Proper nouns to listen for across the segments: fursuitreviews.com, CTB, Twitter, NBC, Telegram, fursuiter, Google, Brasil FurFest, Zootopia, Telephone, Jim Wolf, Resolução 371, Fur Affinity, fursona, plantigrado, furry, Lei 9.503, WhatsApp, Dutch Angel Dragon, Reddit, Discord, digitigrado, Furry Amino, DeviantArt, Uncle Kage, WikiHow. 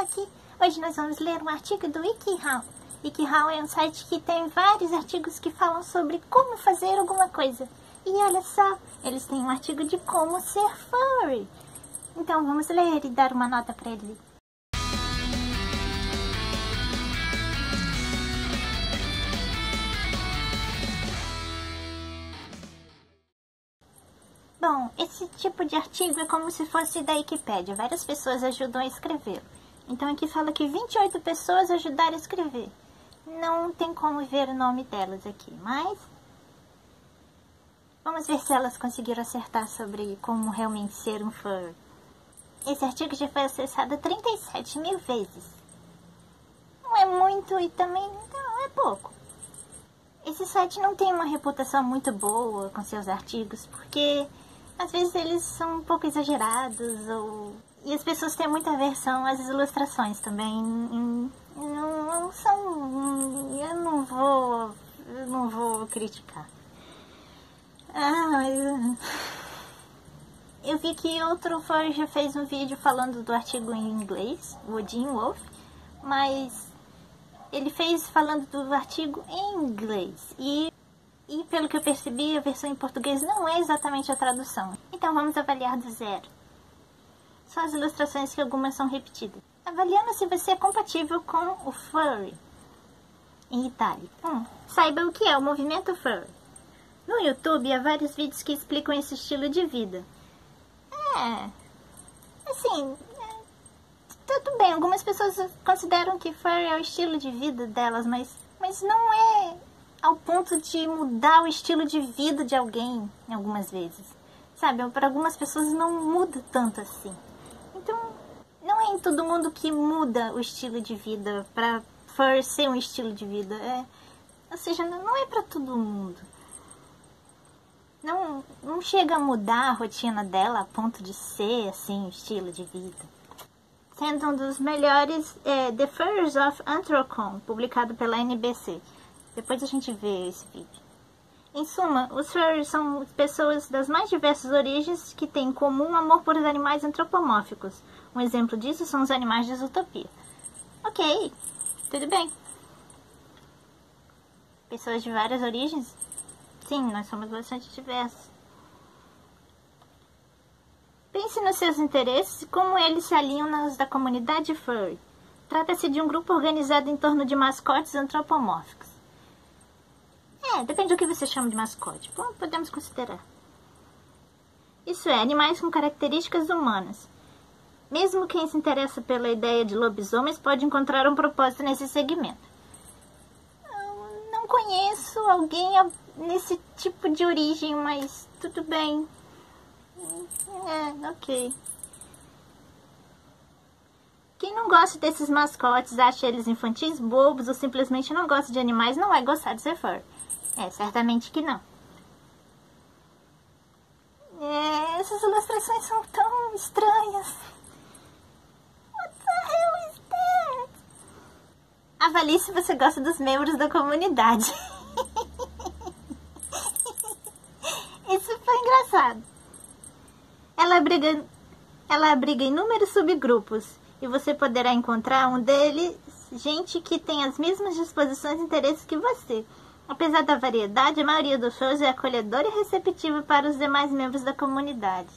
aqui. Hoje nós vamos ler um artigo do WikiHow. WikiHow é um site que tem vários artigos que falam sobre como fazer alguma coisa. E olha só, eles têm um artigo de como ser furry. Então vamos ler e dar uma nota para ele. Bom, esse tipo de artigo é como se fosse da Wikipédia. Várias pessoas ajudam a escrevê-lo. Então aqui fala que 28 pessoas ajudaram a escrever. Não tem como ver o nome delas aqui, mas... vamos ver se elas conseguiram acertar sobre como realmente ser um furry. Esse artigo já foi acessado 37 mil vezes. Não é muito e também não é pouco. Esse site não tem uma reputação muito boa com seus artigos, porque... às vezes eles são um pouco exagerados, ou... e as pessoas têm muita aversão às ilustrações também. Não são... Eu não vou criticar. Eu vi que outro furry já fez um vídeo falando do artigo em inglês, o Jim Wolf, mas ele fez falando do artigo em inglês. E pelo que eu percebi, a versão em português não é exatamente a tradução. Então vamos avaliar do zero. Só as ilustrações que algumas são repetidas. Avaliando se você é compatível com o furry. Em itálico. Saiba o que é o movimento furry. No YouTube há vários vídeos que explicam esse estilo de vida. Tudo bem, algumas pessoas consideram que furry é o estilo de vida delas, mas não é... ao ponto de mudar o estilo de vida de alguém, algumas vezes. Sabe, para algumas pessoas não muda tanto assim. Então, não é em todo mundo que muda o estilo de vida para furry ser um estilo de vida. Ou seja, não é para todo mundo. Não chega a mudar a rotina dela a ponto de ser, assim, um estilo de vida. Sendo um dos melhores, The Furries of Anthrocon, publicado pela NBC. Depois a gente vê esse vídeo. Em suma, os furries são pessoas das mais diversas origens que têm em comum amor por animais antropomórficos. Um exemplo disso são os animais de Zootopia. Ok, tudo bem. Pessoas de várias origens? Sim, nós somos bastante diversos. Pense nos seus interesses e como eles se alinham aos da comunidade furry. Trata-se de um grupo organizado em torno de mascotes antropomórficos. Depende do que você chama de mascote. Bom, podemos considerar. Isso é, animais com características humanas. Mesmo quem se interessa pela ideia de lobisomens pode encontrar um propósito nesse segmento. Eu não conheço alguém nesse tipo de origem, mas tudo bem. Ok. Quem não gosta desses mascotes, acha eles infantis, bobos ou simplesmente não gosta de animais, não vai gostar de ser furry. Certamente que não. Essas ilustrações são tão estranhas. What the hell is that? Avalie se você gosta dos membros da comunidade. Isso foi engraçado. Ela abriga inúmeros subgrupos. E você poderá encontrar um deles, gente que tem as mesmas disposições e interesses que você. Apesar da variedade, a maioria dos furries é acolhedora e receptiva para os demais membros da comunidade.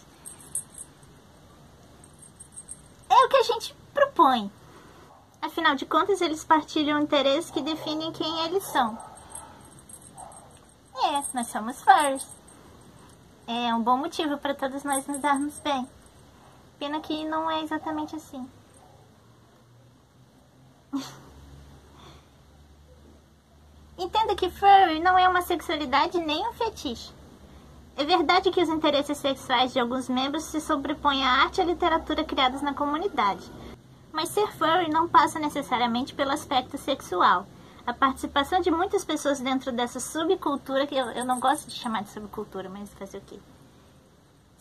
É o que a gente propõe. Afinal de contas, eles partilham interesses que definem quem eles são. Nós somos furries. É um bom motivo para todos nós nos darmos bem. Pena que não é exatamente assim. Entenda que furry não é uma sexualidade nem um fetiche. É verdade que os interesses sexuais de alguns membros se sobrepõem à arte e à literatura criadas na comunidade. Mas ser furry não passa necessariamente pelo aspecto sexual. A participação de muitas pessoas dentro dessa subcultura, que eu não gosto de chamar de subcultura, mas fazer o quê?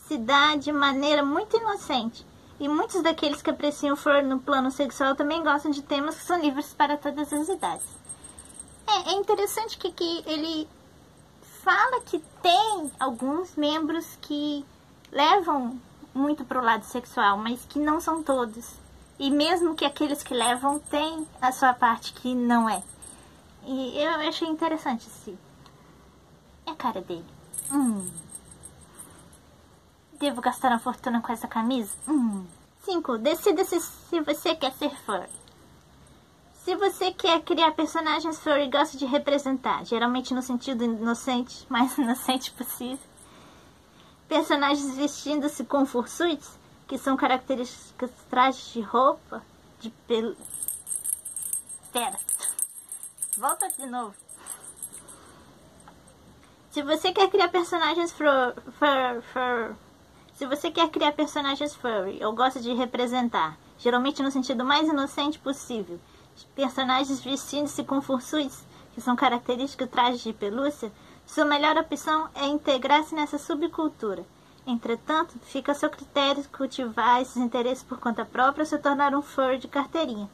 Se dá de maneira muito inocente. E muitos daqueles que apreciam furry no plano sexual também gostam de temas que são livres para todas as idades. É interessante que ele fala que tem alguns membros que levam muito pro lado sexual, mas que não são todos. E mesmo que aqueles que levam têm a sua parte que não é. E eu achei interessante esse... É a cara dele. Devo gastar uma fortuna com essa camisa? 5. Decida-se se você quer ser furry. Se você quer criar personagens, furry gosta de representar. Geralmente no sentido inocente, mais inocente possível. Personagens vestindo-se com fursuits, que são características trajes de roupa, de pelo... Espera. Volta de novo. Se você quer criar personagens furry, ou gosta de representar, geralmente no sentido mais inocente possível, personagens vestindo-se com fursuits, que são características trajes de pelúcia, sua melhor opção é integrar-se nessa subcultura. Entretanto, fica a seu critério cultivar esses interesses por conta própria ou se tornar um furry de carteirinha.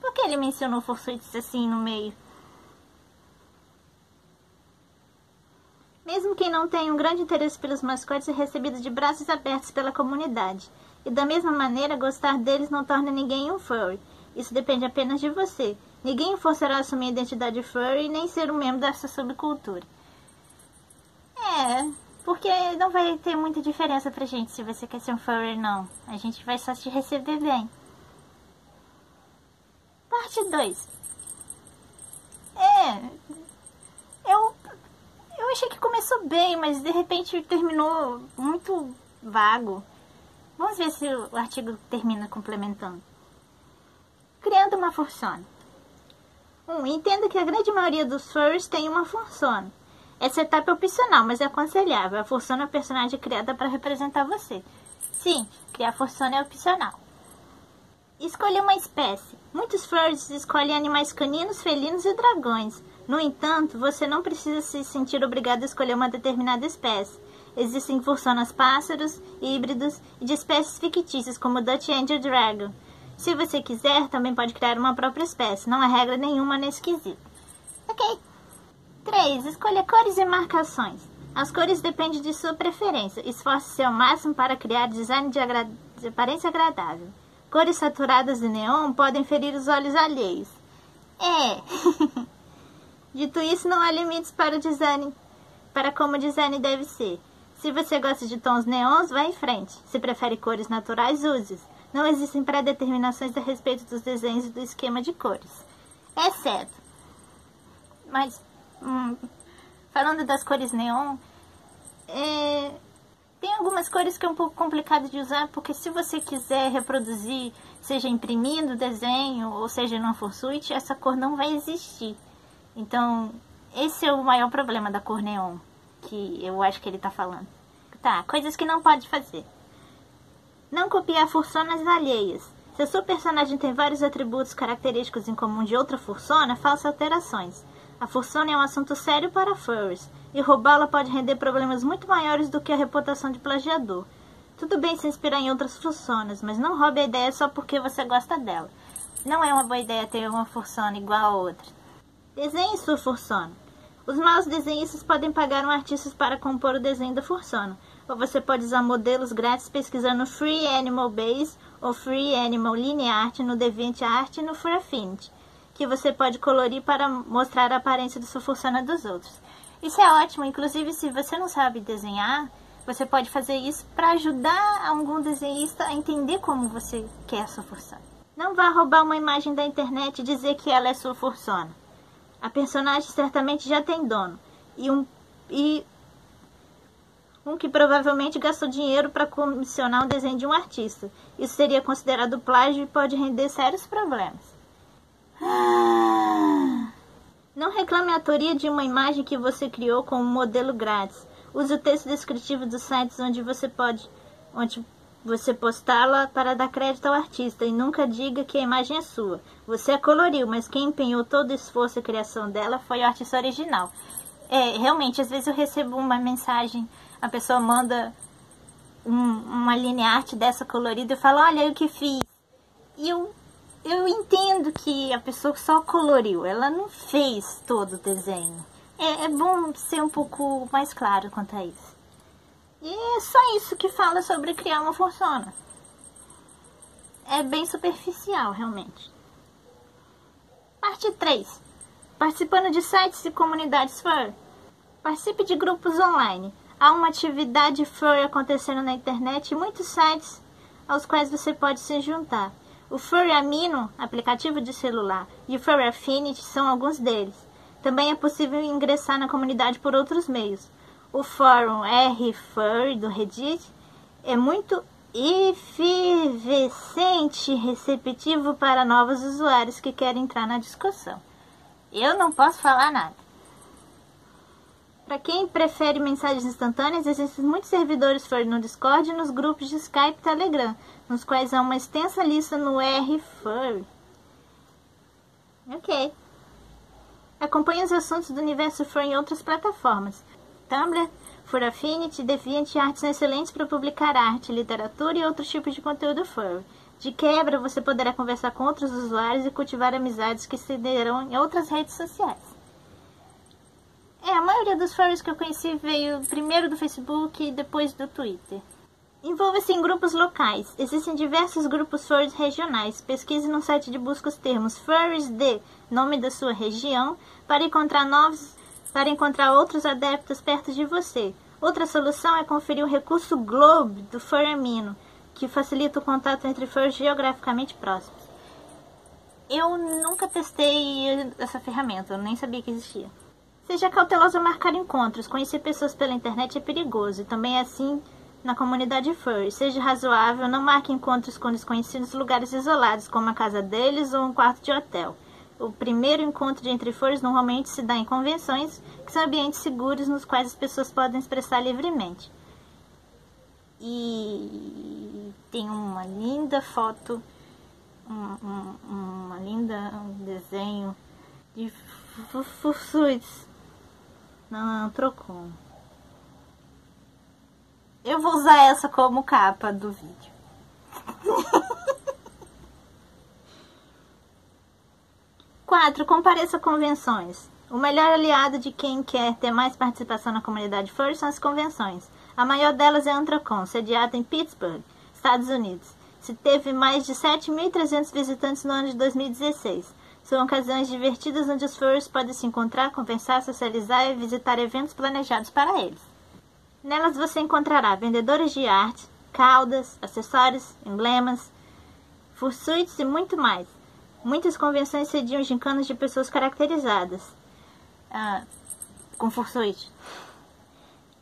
Por que ele mencionou fursuits assim no meio? Mesmo quem não tem um grande interesse pelos mascotes é recebido de braços abertos pela comunidade. E da mesma maneira, gostar deles não torna ninguém um furry. Isso depende apenas de você. Ninguém o forçará a assumir a identidade furry nem ser um membro dessa subcultura. É, porque não vai ter muita diferença pra gente se você quer ser um furry não. A gente vai só te receber bem. Parte 2. Eu achei que começou bem, mas de repente terminou muito vago. Vamos ver se o artigo termina complementando. Criando uma fursona. 1. Entenda que a grande maioria dos furries tem uma fursona. Essa etapa é opcional, mas é aconselhável. A fursona é o personagem criada para representar você. Sim, criar fursona é opcional. Escolha uma espécie. Muitos furries escolhem animais caninos, felinos e dragões. No entanto, você não precisa se sentir obrigado a escolher uma determinada espécie. Existem fursonas pássaros, híbridos e de espécies fictícias, como o Dutch Angel Dragon. Se você quiser, também pode criar uma própria espécie. Não há regra nenhuma nesse quesito. Ok. 3. Escolha cores e marcações. As cores dependem de sua preferência. Esforce-se ao máximo para criar design de aparência agradável. Cores saturadas de neon podem ferir os olhos alheios. É. Dito isso, não há limites para o design, para como o design deve ser. Se você gosta de tons neons, vá em frente. Se prefere cores naturais, use-as. Não existem pré-determinações a respeito dos desenhos e do esquema de cores. Exceto. Mas, falando das cores neon, tem algumas cores que é um pouco complicado de usar, porque se você quiser reproduzir, seja imprimindo o desenho, ou seja numa fursuit, essa cor não vai existir. Então, esse é o maior problema da cor neon, que eu acho que ele tá falando. Tá, coisas que não pode fazer. Não copiar fursonas alheias. Se o seu personagem tem vários atributos característicos em comum de outra fursona, faça alterações. A fursona é um assunto sério para furries, e roubá-la pode render problemas muito maiores do que a reputação de plagiador. Tudo bem se inspirar em outras fursonas, mas não roube a ideia só porque você gosta dela. Não é uma boa ideia ter uma fursona igual a outra. Desenhe sua fursona. Os maus desenhistas podem pagar um artista para compor o desenho da fursona, ou você pode usar modelos grátis pesquisando Free Animal Base ou Free Animal LineArt no DeviantArt e no Fur Affinity, que você pode colorir para mostrar a aparência da sua fursona dos outros. Isso é ótimo, inclusive se você não sabe desenhar, você pode fazer isso para ajudar algum desenhista a entender como você quer a sua fursona. Não vá roubar uma imagem da internet e dizer que ela é sua fursona. A personagem certamente já tem dono, e um que provavelmente gastou dinheiro para comissionar um desenho de um artista. Isso seria considerado plágio e pode render sérios problemas. Não reclame a autoria de uma imagem que você criou com um modelo grátis. Use o texto descritivo dos sites onde você postá-la para dar crédito ao artista, e nunca diga que a imagem é sua. Você a coloriu, mas quem empenhou todo o esforço e criação dela foi o artista original. É, realmente, às vezes eu recebo uma mensagem, a pessoa manda uma LineArt dessa colorida e fala, olha o que fiz. E eu entendo que a pessoa só coloriu, ela não fez todo o desenho. É bom ser um pouco mais claro quanto a isso. E é só isso que fala sobre criar uma fursona. É bem superficial, realmente. Parte 3. Participando de sites e comunidades furry. Participe de grupos online. Há uma atividade furry acontecendo na internet e muitos sites aos quais você pode se juntar. O Furry Amino, aplicativo de celular, e o Furry Affinity são alguns deles. Também é possível ingressar na comunidade por outros meios. O fórum RFurry do Reddit é muito efervescente e receptivo para novos usuários que querem entrar na discussão. Eu não posso falar nada. Para quem prefere mensagens instantâneas, existem muitos servidores furry no Discord e nos grupos de Skype e Telegram, nos quais há uma extensa lista no RFurry. Ok. Acompanhe os assuntos do universo furry em outras plataformas. Tumblr, Fur Affinity, DeviantArt são excelentes para publicar arte, literatura e outros tipos de conteúdo furry. De quebra, você poderá conversar com outros usuários e cultivar amizades que se derão em outras redes sociais. A maioria dos furries que eu conheci veio primeiro do Facebook e depois do Twitter. Envolva-se em grupos locais. Existem diversos grupos furries regionais. Pesquise no site de busca os termos furries de nome da sua região para encontrar outros adeptos perto de você. Outra solução é conferir o recurso Globe do Furry Amino, que facilita o contato entre furries geograficamente próximos. Eu nunca testei essa ferramenta, eu nem sabia que existia. Seja cauteloso ao marcar encontros. Conhecer pessoas pela internet é perigoso, e também é assim na comunidade furry. Seja razoável, não marque encontros com desconhecidos em lugares isolados, como a casa deles ou um quarto de hotel. O primeiro encontro entre furries normalmente se dá em convenções, que são ambientes seguros nos quais as pessoas podem expressar livremente. E tem uma linda foto, um desenho de fursuits. Não, trocou. Eu vou usar essa como capa do vídeo. Compareça a convenções. O melhor aliado de quem quer ter mais participação na comunidade furry são as convenções. A maior delas é a Anthrocon, sediada em Pittsburgh, Estados Unidos. Se teve mais de 7.300 visitantes no ano de 2016. São ocasiões divertidas onde os furries podem se encontrar, conversar, socializar e visitar eventos planejados para eles. Nelas você encontrará vendedores de arte, caudas, acessórios, emblemas, fursuits e muito mais. Muitas convenções sediam gincanas de pessoas caracterizadas com fursuit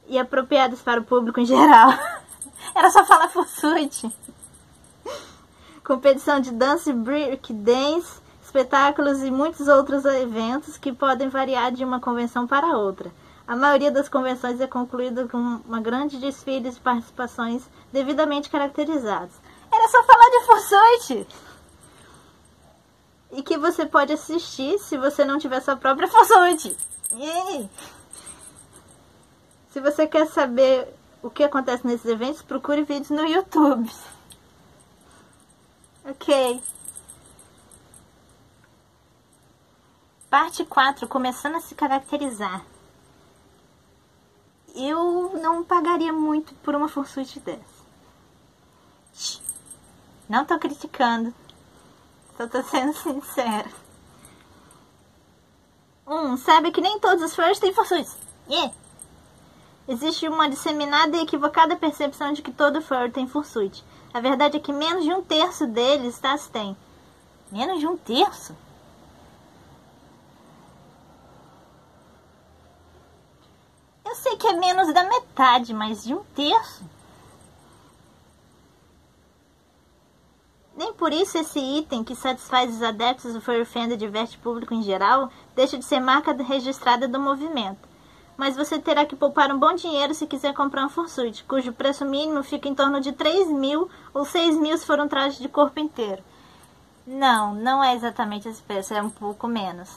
e apropriadas para o público em geral. Era só falar fursuit. Competição de dança, break dance, espetáculos e muitos outros eventos que podem variar de uma convenção para outra. A maioria das convenções é concluída com uma grande desfile de participações devidamente caracterizadas. Era só falar de fursuit! E que você pode assistir se você não tiver sua própria fursuit. Se você quer saber o que acontece nesses eventos, procure vídeos no YouTube. Ok. Parte 4, começando a se caracterizar. Eu não pagaria muito por uma fursuit dessa. Não tô criticando. Eu tô sendo sincera. 1. Sabe que nem todos os furries têm fursuits. Existe uma disseminada e equivocada percepção de que todo furry tem fursuit. A verdade é que menos de um terço deles têm. Menos de um terço? Eu sei que é menos da metade, mas de um terço? Nem por isso esse item, que satisfaz os adeptos do Furry Fandom e diverte o público em geral, deixa de ser marca registrada do movimento. Mas você terá que poupar um bom dinheiro se quiser comprar um fursuit, cujo preço mínimo fica em torno de 3.000 ou 6.000 se for um traje de corpo inteiro. Não, não é exatamente esse preço, é um pouco menos.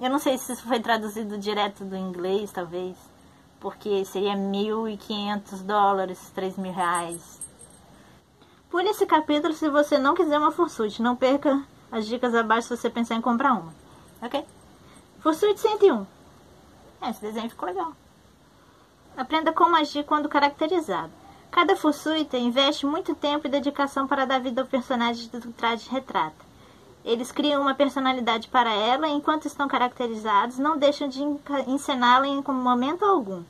Eu não sei se isso foi traduzido direto do inglês, talvez, porque seria $1.500, R$3.000. Pule esse capítulo se você não quiser uma fursuit. Não perca as dicas abaixo se você pensar em comprar uma. Ok? Fursuit 101. Esse desenho ficou legal. Aprenda como agir quando caracterizado. Cada fursuiter investe muito tempo e dedicação para dar vida ao personagem do traje retrata. Eles criam uma personalidade para ela e, enquanto estão caracterizados, não deixam de encená-la em momento algum.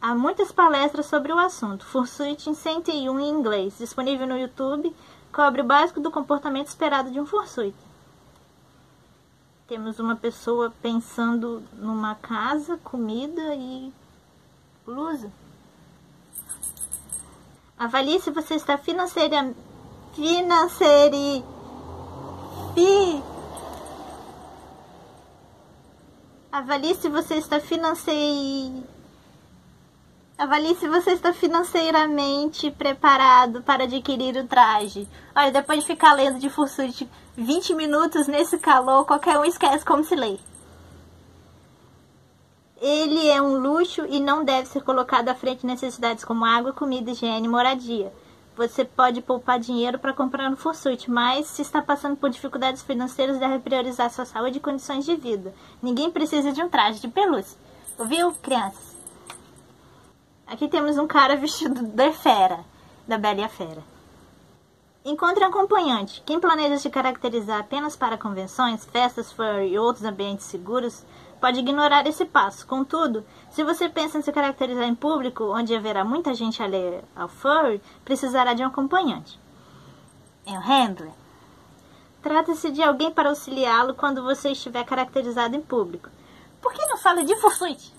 Há muitas palestras sobre o assunto. Fursuit em 101 em inglês, disponível no YouTube, cobre o básico do comportamento esperado de um fursuit. Temos uma pessoa pensando numa casa, comida e blusa. Avalie se você está financeiramente preparado para adquirir o traje. Olha, depois de ficar lendo de fursuit 20 minutos nesse calor, qualquer um esquece como se lê. Ele é um luxo e não deve ser colocado à frente de necessidades como água, comida, higiene e moradia. Você pode poupar dinheiro para comprar um fursuit, mas se está passando por dificuldades financeiras, deve priorizar sua saúde e condições de vida. Ninguém precisa de um traje de pelúcia. Ouviu, crianças? Aqui temos um cara vestido de fera, da Bela e a Fera. Encontre um acompanhante. Quem planeja se caracterizar apenas para convenções, festas, furry e outros ambientes seguros, pode ignorar esse passo. Contudo, se você pensa em se caracterizar em público, onde haverá muita gente alheia ao furry, precisará de um acompanhante. É o handler. Trata-se de alguém para auxiliá-lo quando você estiver caracterizado em público. Por que não fala de fursuit?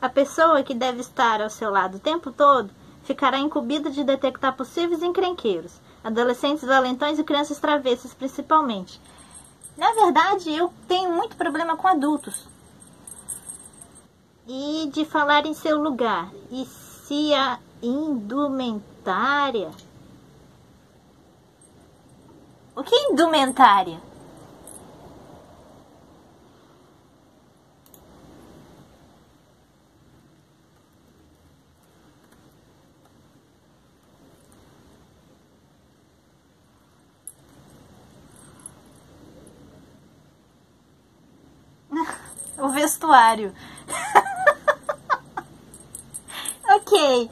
A pessoa que deve estar ao seu lado o tempo todo ficará incumbida de detectar possíveis encrenqueiros, adolescentes, valentões e crianças travessas principalmente. Na verdade, eu tenho muito problema com adultos. E de falar em seu lugar. E se a indumentária... O que é indumentária? O vestuário. Ok.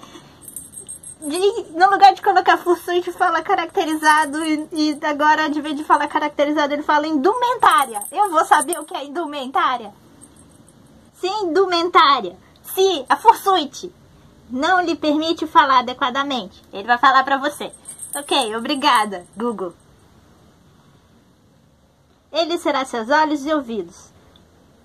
No lugar de colocar fursuit, fala caracterizado. E agora, de vez de falar caracterizado, ele fala indumentária. Eu vou saber o que é indumentária? Se indumentária, se a fursuit não lhe permite falar adequadamente, ele vai falar pra você. Ok, obrigada, Google. Ele será seus olhos e ouvidos,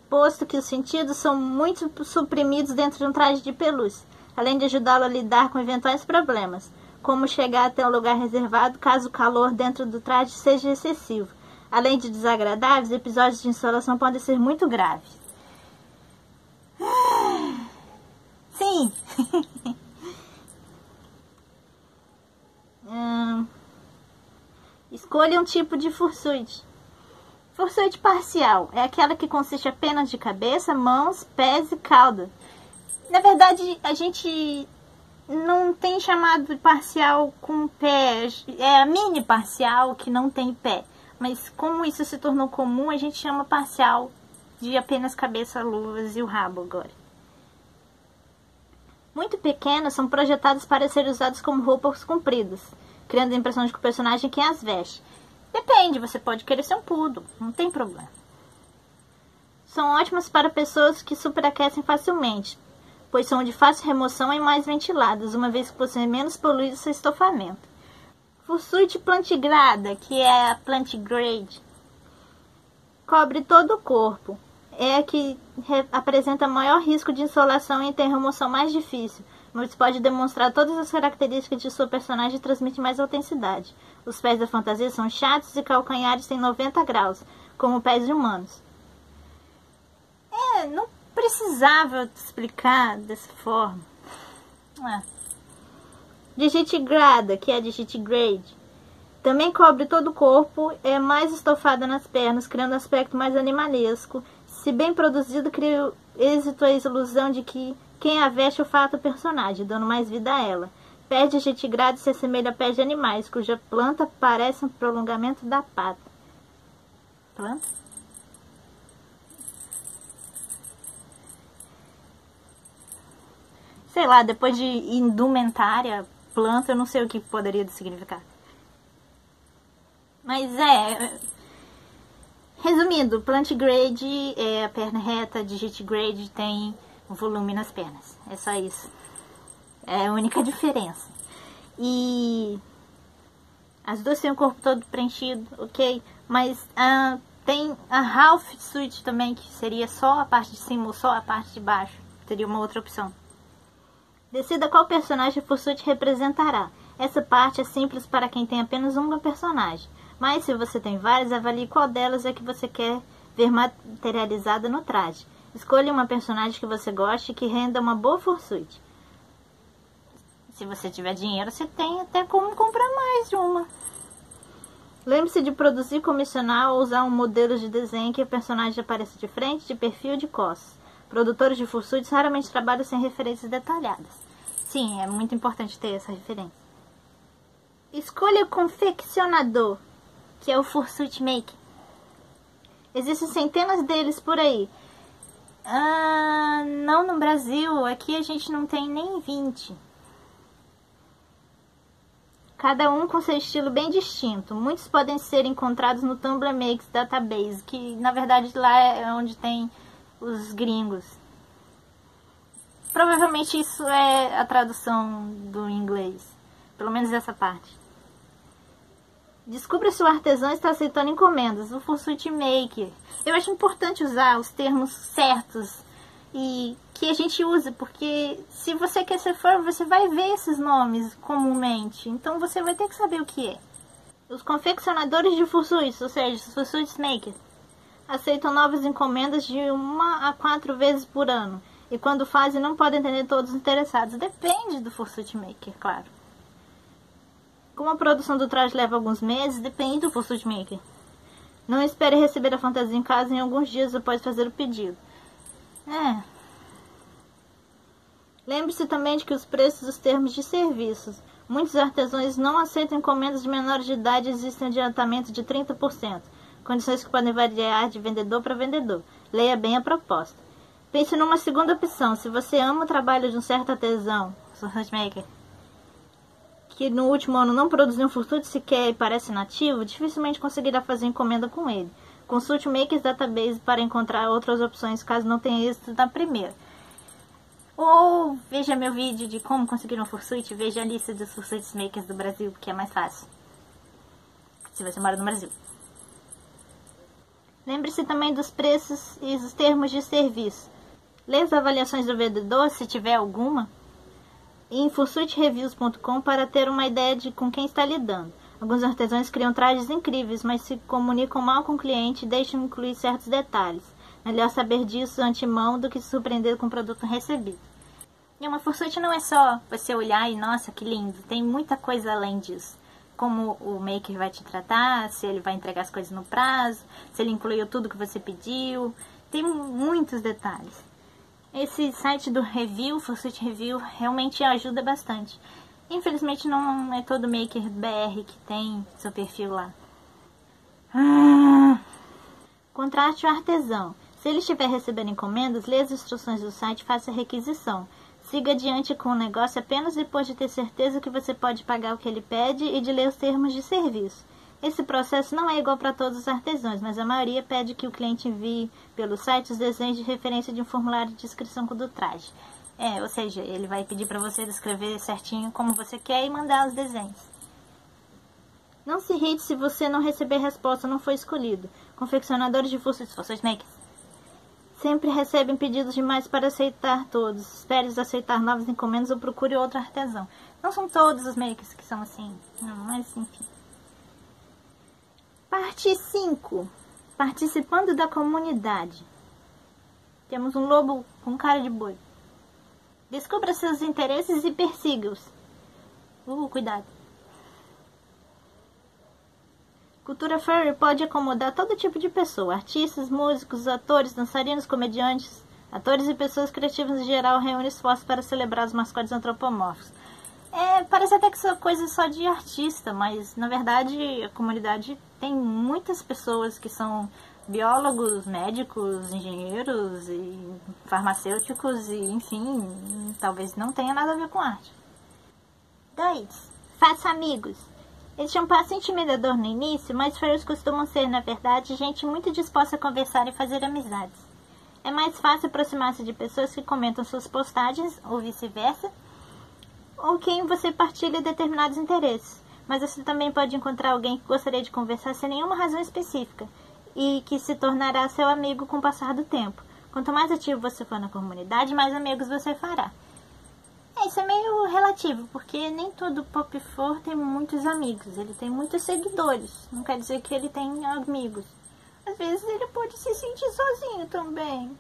posto que os sentidos são muito suprimidos dentro de um traje de pelúcia, além de ajudá-lo a lidar com eventuais problemas, como chegar até um lugar reservado caso o calor dentro do traje seja excessivo. Além de desagradáveis, episódios de insolação podem ser muito graves. Sim! Escolha um tipo de fursuit. Fursuit parcial é aquela que consiste apenas de cabeça, mãos, pés e cauda. Na verdade, a gente não tem chamado parcial com pé. É a mini parcial que não tem pé. Mas como isso se tornou comum, a gente chama parcial de apenas cabeça, luvas e o rabo agora. Muito pequenas, são projetadas para ser usadas como roupas compridas, criando a impressão de que o personagem é quem as veste. Depende, você pode querer ser um poodle, não tem problema. São ótimas para pessoas que superaquecem facilmente, pois são de fácil remoção e mais ventiladas, uma vez que possuem menos poluído seu estofamento. Fursuit plantigrada, que é a plantigrade, cobre todo o corpo. É a que apresenta maior risco de insolação e tem remoção mais difícil, mas pode demonstrar todas as características de sua personagem e transmite mais autenticidade. Os pés da fantasia são chatos e calcanhares têm 90 graus, como pés de humanos. É, não precisava explicar dessa forma. É. Digitigrada, que é digitigrade, também cobre todo o corpo, é mais estofada nas pernas, criando um aspecto mais animalesco. Se bem produzido, cria êxito a ilusão de que quem a veste o fato personagem, dando mais vida a ela. Pés de digitigrado se assemelha a pés de animais, cuja planta parece um prolongamento da pata. Planta? sei lá, depois de indumentária, planta, eu não sei o que poderia significar. Mas é... Resumindo, plant grade é a perna reta, digit grade tem volume nas pernas. É só isso. É a única diferença. E... as duas têm o corpo todo preenchido, ok? Mas tem a half suit também, que seria só a parte de cima ou só a parte de baixo. Seria uma outra opção. Decida qual personagem a fursuit representará. Essa parte é simples para quem tem apenas uma personagem. Mas se você tem várias, avalie qual delas é que você quer ver materializada no traje. Escolha uma personagem que você goste e que renda uma boa fursuit. Se você tiver dinheiro, você tem até como comprar mais de uma. Lembre-se de produzir, comissionar ou usar um modelo de desenho que o personagem apareça de frente, de perfil e de costas. Produtores de fursuits raramente trabalham sem referências detalhadas. Sim, é muito importante ter essa referência. Escolha o confeccionador, que é o fursuit maker. Existem centenas deles por aí. Não no Brasil, aqui a gente não tem nem 20. Cada um com seu estilo bem distinto. Muitos podem ser encontrados no Tumblr Makes Database, que na verdade lá é onde tem os gringos. Provavelmente isso é a tradução do inglês, pelo menos essa parte. Descubra se o artesão está aceitando encomendas, o fursuit maker. Eu acho importante usar os termos certos e que a gente usa, porque se você quer ser furry, você vai ver esses nomes comumente, então você vai ter que saber o que é. Os confeccionadores de fursuits, ou seja, os fursuit makers, aceitam novas encomendas de 1 a 4 vezes por ano, e quando fazem não podem atender todos os interessados. Depende do fursuit maker, claro. Como a produção do traje leva alguns meses, depende do fursuit maker. Não espere receber a fantasia em casa em alguns dias após fazer o pedido. É. Lembre-se também de que os preços dos termos de serviços. Muitos artesãos não aceitam encomendas de menores de idade e existe um adiantamento de 30%. Condições que podem variar de vendedor para vendedor. Leia bem a proposta. Pense numa segunda opção. Se você ama o trabalho de um certo artesão, fursuit maker, que no último ano não produziu um fursuit sequer e parece nativo, dificilmente conseguirá fazer encomenda com ele. Consulte o Makers Database para encontrar outras opções caso não tenha êxito na primeira. Ou veja meu vídeo de como conseguir um fursuit, veja a lista dos fursuits makers do Brasil, que é mais fácil, se você mora no Brasil. Lembre-se também dos preços e dos termos de serviço. Leia as avaliações do vendedor, se tiver alguma, em fursuitreviews.com para ter uma ideia de com quem está lidando. Alguns artesãos criam trajes incríveis, mas se comunicam mal com o cliente e deixam incluir certos detalhes. Melhor saber disso antemão do que se surpreender com o produto recebido. E uma fursuit não é só você olhar e, nossa, que lindo, tem muita coisa além disso. Como o maker vai te tratar, se ele vai entregar as coisas no prazo, se ele incluiu tudo que você pediu, tem muitos detalhes. Esse site do review, Fursuit Review, realmente ajuda bastante. Infelizmente não é todo maker BR que tem seu perfil lá. Contrate o artesão. Se ele estiver recebendo encomendas, leia as instruções do site e faça a requisição. Siga adiante com o negócio apenas depois de ter certeza que você pode pagar o que ele pede e de ler os termos de serviço. Esse processo não é igual para todos os artesãos, mas a maioria pede que o cliente envie pelo site os desenhos de referência de um formulário de descrição do traje. É, ou seja, ele vai pedir para você descrever certinho como você quer e mandar os desenhos. Não se irrite se você não receber resposta ou não foi escolhido. Confeccionadores de fursuits, fursuit makers, sempre recebem pedidos demais para aceitar todos. Espere aceitar novas encomendas ou procure outro artesão. Não são todos os makers que são assim, não, mas enfim. Parte 5. Participando da comunidade. Temos um lobo com cara de boi. Descubra seus interesses e persiga-os. Cuidado. Cultura furry pode acomodar todo tipo de pessoa. Artistas, músicos, atores, dançarinos, comediantes, atores e pessoas criativas em geral reúnem esforços para celebrar os mascotes antropomorfos. É, parece até que isso é coisa só de artista, mas na verdade a comunidade tem muitas pessoas que são biólogos, médicos, engenheiros e farmacêuticos e, enfim, talvez não tenha nada a ver com arte. 2. Faça amigos. Este é um passo intimidador no início, mas furries costumam ser, na verdade, gente muito disposta a conversar e fazer amizades. É mais fácil aproximar-se de pessoas que comentam suas postagens, ou vice-versa, ou quem você partilha determinados interesses. Mas você também pode encontrar alguém que gostaria de conversar sem nenhuma razão específica e que se tornará seu amigo com o passar do tempo. Quanto mais ativo você for na comunidade, mais amigos você fará. Isso é meio relativo, porque nem todo pop fur tem muitos amigos. Ele tem muitos seguidores, não quer dizer que ele tem amigos. Às vezes ele pode se sentir sozinho também.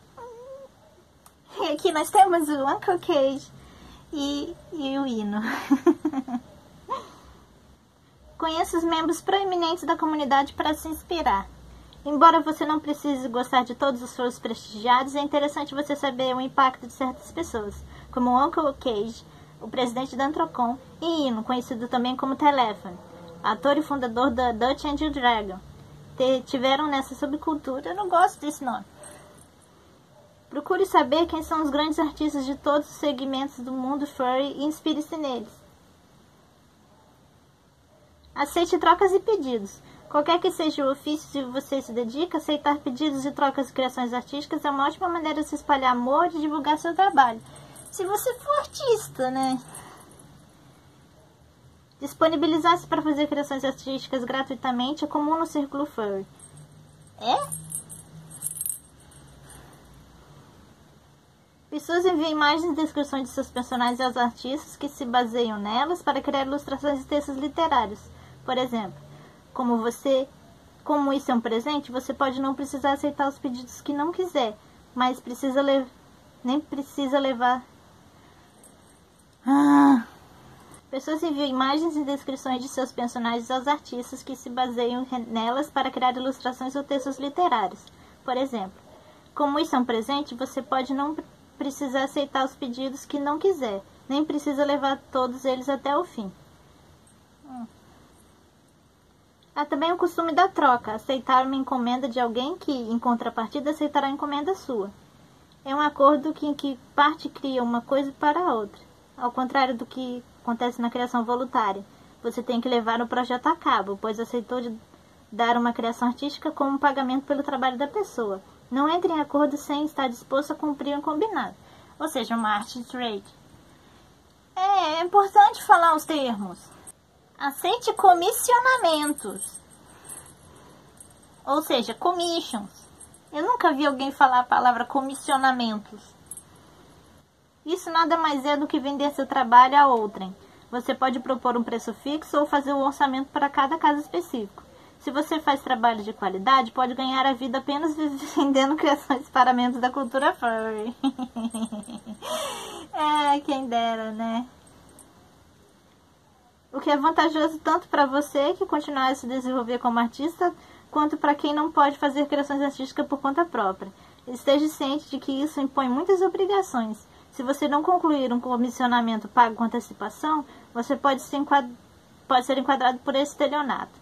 E aqui nós temos o Uncle Kage e o Ino. Conheça os membros proeminentes da comunidade para se inspirar. Embora você não precise gostar de todos os furries prestigiados, é interessante você saber o impacto de certas pessoas, como o Uncle Kage, o presidente da Anthrocon, e Ino, conhecido também como Telephone, ator e fundador da Dutch Angel Dragon. Tiveram nessa subcultura, eu não gosto desse nome. Procure saber quem são os grandes artistas de todos os segmentos do mundo furry e inspire-se neles. Aceite trocas e pedidos. Qualquer que seja o ofício que você se dedica, aceitar pedidos de trocas e criações artísticas é uma ótima maneira de se espalhar amor e divulgar seu trabalho. Se você for artista, né? Disponibilizar-se para fazer criações artísticas gratuitamente é comum no círculo furry. É? Pessoas enviam imagens e descrições de seus personagens aos artistas que se baseiam nelas para criar ilustrações e textos literários. Por exemplo, como isso é um presente, você pode não precisar aceitar os pedidos que não quiser, mas nem precisa levar. Pessoas enviam imagens e descrições de seus personagens aos artistas que se baseiam nelas para criar ilustrações ou textos literários. Por exemplo, como isso é um presente, você pode não precisar aceitar os pedidos que não quiser, nem precisa levar todos eles até o fim. Há também o costume da troca, aceitar uma encomenda de alguém que, em contrapartida, aceitará a encomenda sua. É um acordo em que parte cria uma coisa para a outra, ao contrário do que acontece na criação voluntária. Você tem que levar o projeto a cabo, pois aceitou de dar uma criação artística como pagamento pelo trabalho da pessoa. Não entre em acordo sem estar disposto a cumprir um combinado, ou seja, uma arte trade. É importante falar os termos. Aceite comissionamentos, ou seja, commissions. Eu nunca vi alguém falar a palavra comissionamentos. Isso nada mais é do que vender seu trabalho a outrem. Você pode propor um preço fixo ou fazer um orçamento para cada caso específico. Se você faz trabalho de qualidade, pode ganhar a vida apenas vendendo criações para membros da cultura furry. É, quem dera, né? O que é vantajoso tanto para você, que continuar a se desenvolver como artista, quanto para quem não pode fazer criações artísticas por conta própria. Esteja ciente de que isso impõe muitas obrigações. Se você não concluir um comissionamento pago com antecipação, você pode ser enquadrado por esse estelionato.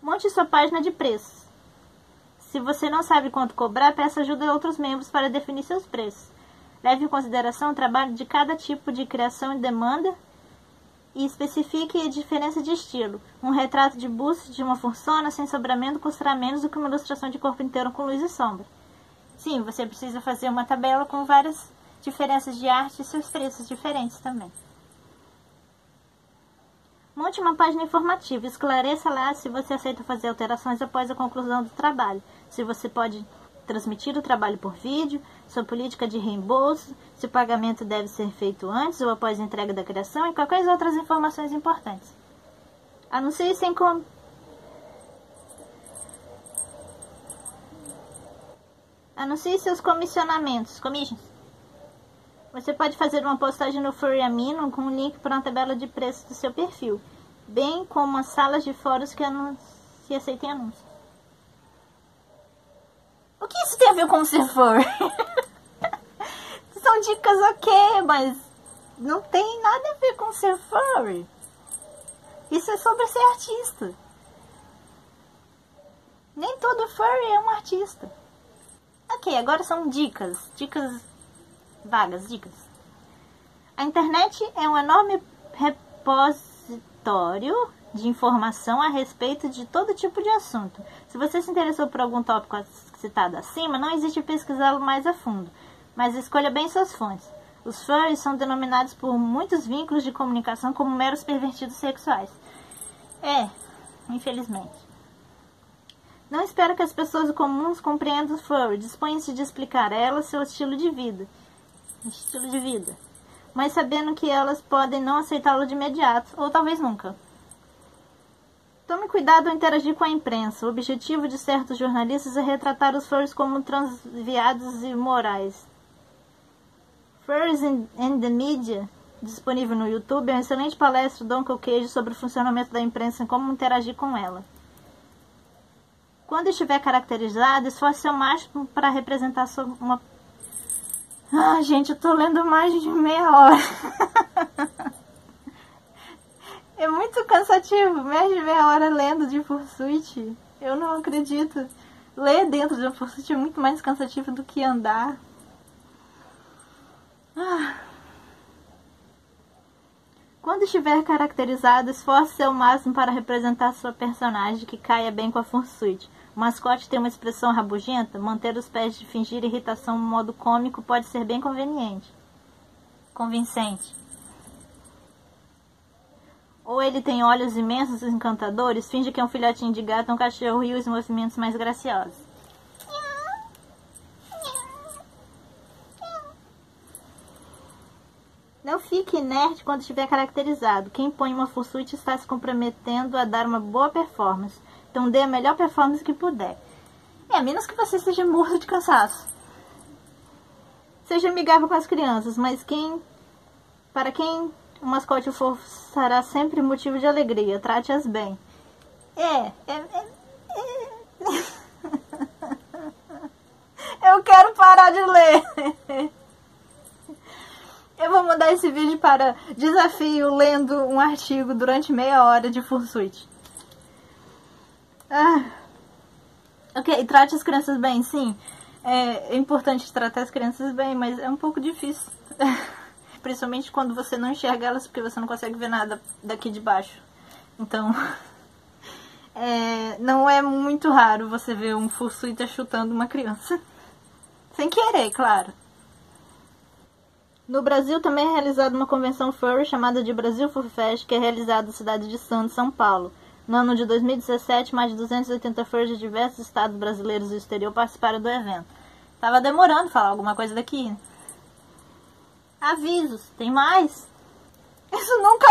Monte sua página de preços. Se você não sabe quanto cobrar, peça ajuda a outros membros para definir seus preços. Leve em consideração o trabalho de cada tipo de criação e demanda, e especifique a diferença de estilo. Um retrato de busto de uma fursona sem sobramento custará menos do que uma ilustração de corpo inteiro com luz e sombra. Sim, você precisa fazer uma tabela com várias diferenças de arte e seus preços diferentes também. Monte uma página informativa, esclareça lá se você aceita fazer alterações após a conclusão do trabalho, se você pode transmitir o trabalho por vídeo, sua política de reembolso, se o pagamento deve ser feito antes ou após a entrega da criação e qualquer outras informações importantes. Anuncie sem Anuncie seus comissionamentos. Você pode fazer uma postagem no Furry Amino com um link para uma tabela de preços do seu perfil, bem como as salas de fóruns que aceitem anúncios. O que isso tem a ver com ser furry? São dicas ok, mas não tem nada a ver com ser furry. Isso é sobre ser artista. Nem todo furry é um artista. Ok, agora são dicas. Dicas vagas, dicas. A internet é um enorme repositório de informação a respeito de todo tipo de assunto. Se você se interessou por algum tópico citado acima, não existe pesquisá-lo mais a fundo, mas escolha bem suas fontes. Os furries são denominados por muitos vínculos de comunicação como meros pervertidos sexuais. É, infelizmente. Não espero que as pessoas comuns compreendam o furry. Dispõem-se de explicar a elas seu estilo de vida. Mas sabendo que elas podem não aceitá-lo de imediato, ou talvez nunca. Tome cuidado ao interagir com a imprensa. O objetivo de certos jornalistas é retratar os furries como transviados e imorais. Furries in the Media, disponível no YouTube, é uma excelente palestra do Uncle Kage sobre o funcionamento da imprensa e como interagir com ela. Quando estiver caracterizado, esforce seu máximo para representar uma... Ah, gente, eu tô lendo mais de meia hora. É muito cansativo, mais de meia hora lendo de fursuit. Eu não acredito. Ler dentro de um fursuit é muito mais cansativo do que andar. Ah. Quando estiver caracterizado, esforce seu máximo para representar sua personagem que caia bem com a fursuit. O mascote tem uma expressão rabugenta? Manter os pés de fingir irritação de um modo cômico pode ser bem convincente. Ou ele tem olhos imensos e encantadores, finge que é um filhotinho de gato, um cachorro e os movimentos mais graciosos. Não fique inerte quando estiver caracterizado. Quem põe uma fursuit está se comprometendo a dar uma boa performance. Então dê a melhor performance que puder. É, a menos que você seja morto de cansaço. Seja amigável com as crianças, mas para quem o mascote for será sempre motivo de alegria. Trate-as bem. Eu quero parar de ler. Eu vou mandar esse vídeo para desafio lendo um artigo durante meia hora de fursuit. Ah. Ok, trate as crianças bem, sim. É importante tratar as crianças bem, mas é um pouco difícil. Principalmente quando você não enxerga elas, porque você não consegue ver nada daqui de baixo. Então, não é muito raro você ver um fursuiter chutando uma criança. Sem querer, claro. No Brasil também é realizada uma convenção furry chamada de Brasil FurFest, que é realizada na cidade de Santos, São Paulo. No ano de 2017, mais de 280 furries de diversos estados brasileiros e do exterior participaram do evento. Tava demorando falar alguma coisa daqui. Avisos, tem mais? Isso nunca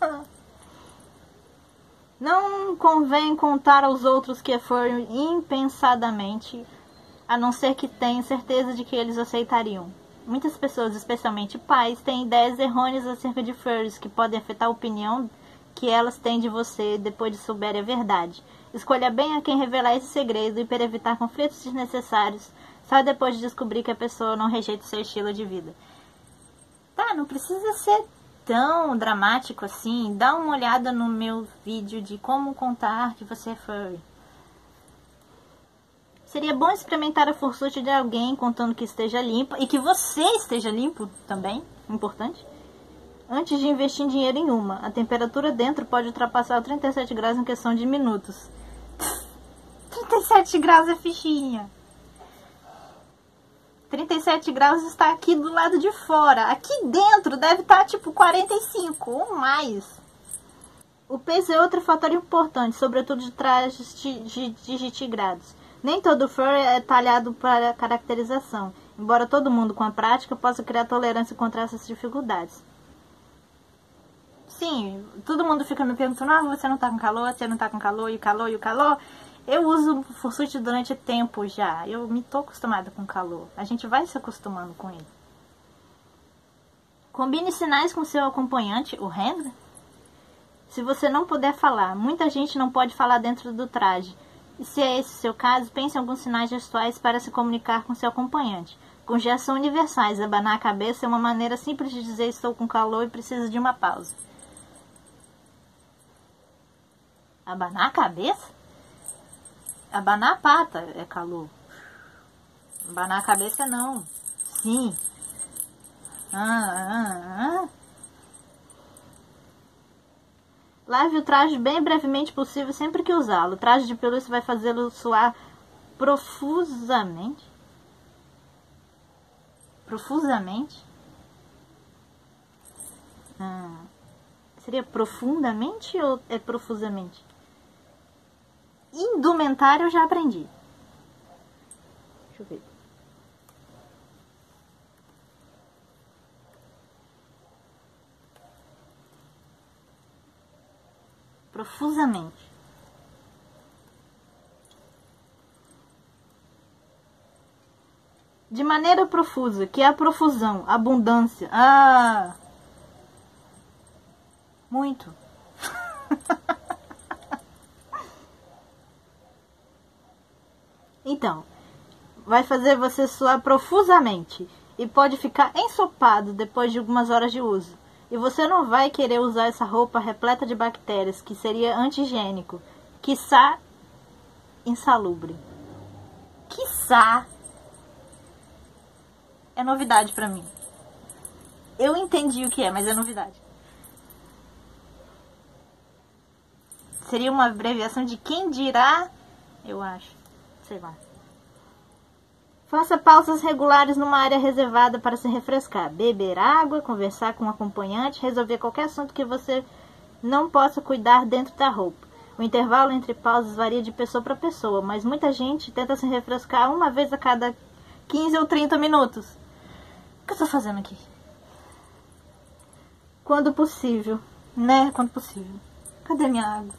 acaba! Não convém contar aos outros que é furry impensadamente, a não ser que tenha certeza de que eles aceitariam. Muitas pessoas, especialmente pais, têm ideias errôneas acerca de furries que podem afetar a opinião que elas têm de você depois de souberem a verdade. Escolha bem a quem revelar esse segredo e, para evitar conflitos desnecessários, só depois de descobrir que a pessoa não rejeita seu estilo de vida. Tá, não precisa ser tão dramático assim. Dá uma olhada no meu vídeo de como contar que você é furry. Seria bom experimentar a fursuit de alguém, contando que esteja limpa e que você esteja limpo também, importante, antes de investir em dinheiro em uma. A temperatura dentro pode ultrapassar 37 graus em questão de minutos. 37 graus é fichinha. 37 graus está aqui do lado de fora. Aqui dentro deve estar tipo 45 ou mais. O peso é outro fator importante, sobretudo de trajes de tigrados. Nem todo furry é talhado para caracterização, embora todo mundo com a prática possa criar tolerância contra essas dificuldades. Sim, todo mundo fica me perguntando, ah, você não tá com calor, e o calor. Eu uso fursuit durante tempo já, eu me tô acostumada com calor, a gente vai se acostumando com ele. Combine sinais com seu acompanhante, o hand. Se você não puder falar, muita gente não pode falar dentro do traje. E se é esse o seu caso, pense em alguns sinais gestuais para se comunicar com seu acompanhante. Com gestos universais, abanar a cabeça é uma maneira simples de dizer estou com calor e preciso de uma pausa. Abanar a cabeça? Abanar a pata é calor. Abanar a cabeça não. Sim. Lave o traje bem brevemente possível sempre que usá-lo. O traje de pelúcia vai fazê-lo suar profusamente. Profusamente? Seria profundamente ou é profusamente? Indumentário eu já aprendi. Deixa eu ver. Profusamente. De maneira profusa, que é a profusão, abundância. Ah! Muito. Então, vai fazer você suar profusamente e pode ficar ensopado depois de algumas horas de uso. E você não vai querer usar essa roupa repleta de bactérias, que seria anti-higiênico, quiçá insalubre. Quiçá é novidade pra mim. Eu entendi o que é, mas é novidade. Seria uma abreviação de quem dirá, eu acho. Sei lá. Faça pausas regulares numa área reservada para se refrescar, beber água, conversar com um acompanhante, resolver qualquer assunto que você não possa cuidar dentro da roupa. O intervalo entre pausas varia de pessoa para pessoa, mas muita gente tenta se refrescar uma vez a cada 15 ou 30 minutos. O que eu tô fazendo aqui? Quando possível, né? Quando possível. Cadê minha água?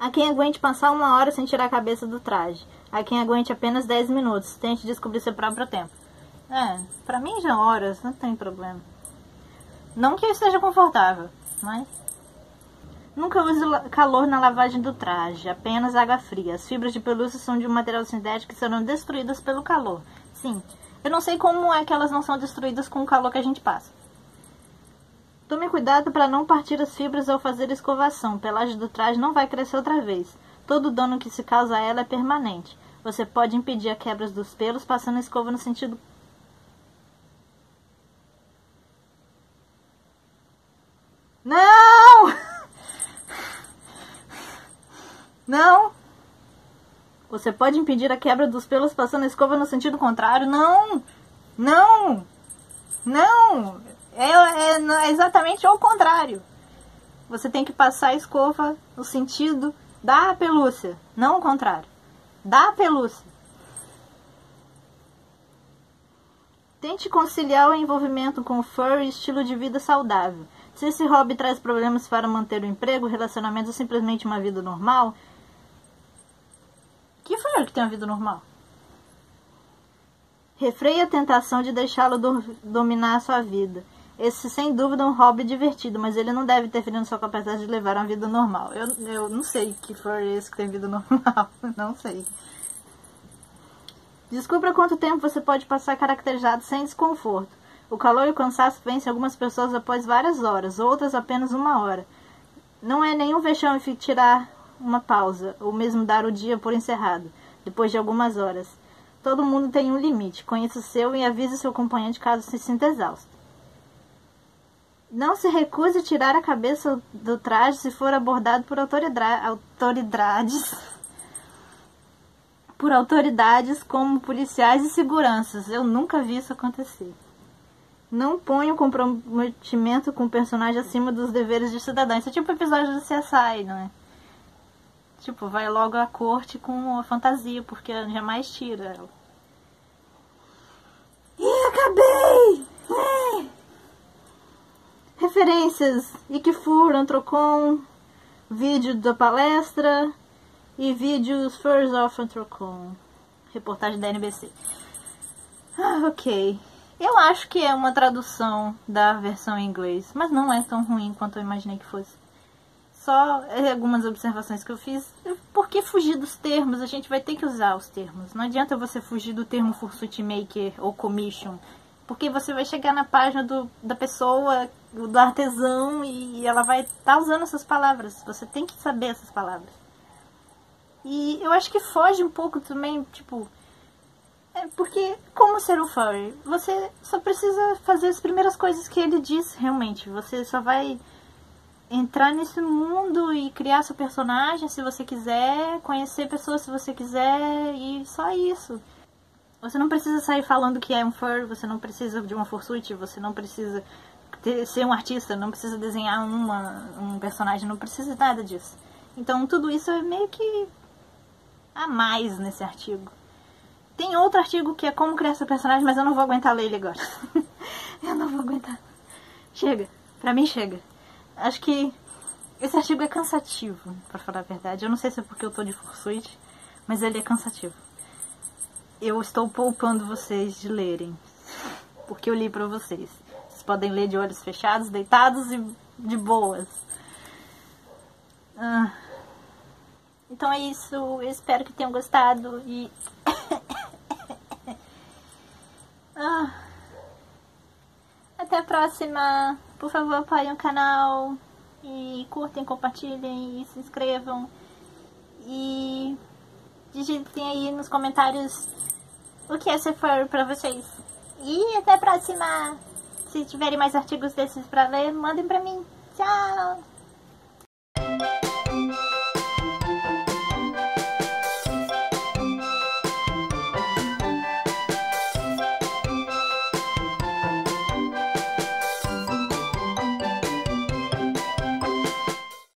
Há quem aguente passar uma hora sem tirar a cabeça do traje. Há quem aguente apenas 10 minutos. Tente descobrir seu próprio tempo. É, pra mim já horas, não tem problema. Não que eu esteja confortável, mas... Nunca use calor na lavagem do traje, apenas água fria. As fibras de pelúcia são de um material sintético que serão destruídas pelo calor. Sim, eu não sei como é que elas não são destruídas com o calor que a gente passa. Tome cuidado para não partir as fibras ao fazer escovação. O pelagem do traje não vai crescer outra vez. Todo o dano que se causa a ela é permanente. Você pode impedir a quebra dos pelos passando a escova no sentido... Não! Não! Você pode impedir a quebra dos pelos passando a escova no sentido contrário? Não! Não! Não! É exatamente o contrário. Você tem que passar a escova no sentido da pelúcia, não o contrário. Da pelúcia. Tente conciliar o envolvimento com o furry e estilo de vida saudável. Se esse hobby traz problemas para manter o emprego, relacionamentos ou simplesmente uma vida normal... Que furry que tem uma vida normal? Refreie a tentação de deixá-lo dominar a sua vida. Esse, sem dúvida, é um hobby divertido, mas ele não deve interferir na sua capacidade de levar uma vida normal. Eu não sei que furry é esse que tem vida normal. Não sei. Descubra quanto tempo você pode passar caracterizado sem desconforto. O calor e o cansaço vencem algumas pessoas após várias horas, outras apenas uma hora. Não é nenhum vexame tirar... uma pausa, ou mesmo dar o dia por encerrado, depois de algumas horas. Todo mundo tem um limite, conheça o seu e avise seu acompanhante caso se sinta exausto. Não se recuse a tirar a cabeça do traje se for abordado por autoridades como policiais e seguranças. Eu nunca vi isso acontecer. Não ponha o comprometimento com o personagem acima dos deveres de cidadão. Isso é tipo o episódio do CSI, não é? Tipo, vai logo à corte com a fantasia, porque jamais tira ela. Ih, acabei! Referências. Ikifur, Anthrocon, vídeo da palestra e vídeos Furry of Anthrocon. Reportagem da NBC. Ok. Eu acho que é uma tradução da versão em inglês, mas não é tão ruim quanto eu imaginei que fosse. Só algumas observações que eu fiz. Por que fugir dos termos? A gente vai ter que usar os termos. Não adianta você fugir do termo fursuit maker ou commission, porque você vai chegar na página da pessoa, do artesão, e ela vai estar usando essas palavras. Você tem que saber essas palavras. E eu acho que foge um pouco também, tipo... Porque, como ser um furry? Você só precisa fazer as primeiras coisas que ele diz, realmente. Você só vai entrar nesse mundo e criar seu personagem se você quiser, conhecer pessoas se você quiser, e só isso. Você não precisa sair falando que é um furry, você não precisa de uma fursuit, você não precisa ser um artista, não precisa desenhar um personagem, não precisa de nada disso. Então, tudo isso é meio que a mais nesse artigo. Tem outro artigo que é como criar seu personagem, mas eu não vou aguentar ler ele agora. Eu não vou aguentar. Chega. Pra mim, chega. Acho que esse artigo é cansativo, pra falar a verdade. Eu não sei se é porque eu tô de fursuit, mas ele é cansativo. Eu estou poupando vocês de lerem, porque eu li pra vocês. Vocês podem ler de olhos fechados, deitados e de boas. Então é isso. Eu espero que tenham gostado e... Até a próxima. Por favor, apoiem o canal e curtem, compartilhem e se inscrevam e digitem aí nos comentários o que é ser furry pra vocês. E até a próxima. Se tiverem mais artigos desses pra ler, mandem pra mim. Tchau.